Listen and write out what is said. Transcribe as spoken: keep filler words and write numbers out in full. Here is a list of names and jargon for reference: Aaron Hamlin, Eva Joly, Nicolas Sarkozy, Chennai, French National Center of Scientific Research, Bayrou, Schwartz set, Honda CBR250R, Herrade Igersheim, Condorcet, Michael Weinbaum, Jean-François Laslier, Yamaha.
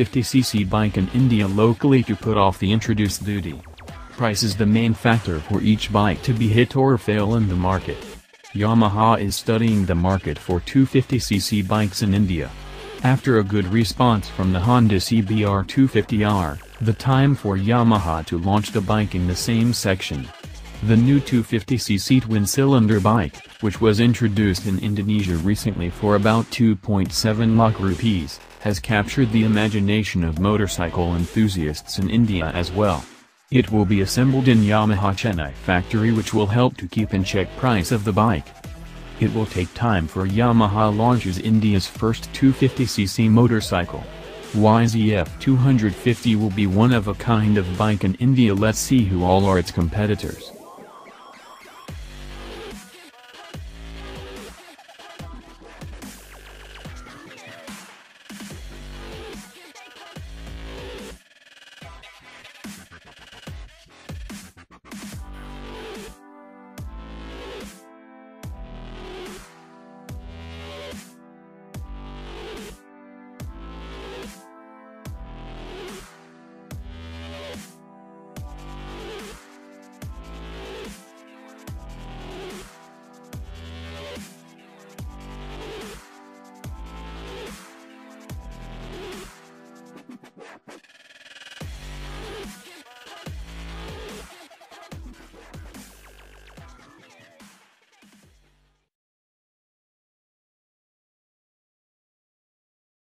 two hundred fifty c c bike in India locally to put off the introduced duty. Price is the main factor for each bike to be hit or fail in the market. Yamaha is studying the market for two hundred fifty c c bikes in India. After a good response from the Honda C B R two fifty R, the time for Yamaha to launch the bike in the same section. The new two hundred fifty c c twin-cylinder bike, which was introduced in Indonesia recently for about two point seven lakh rupees, has captured the imagination of motorcycle enthusiasts in India as well. It will be assembled in Yamaha Chennai factory, which will help to keep in check price of the bike. It will take time for Yamaha launches India's first two hundred fifty c c motorcycle. Y Z F two fifty will be one of a kind of bike in India. Let's see who all are its competitors.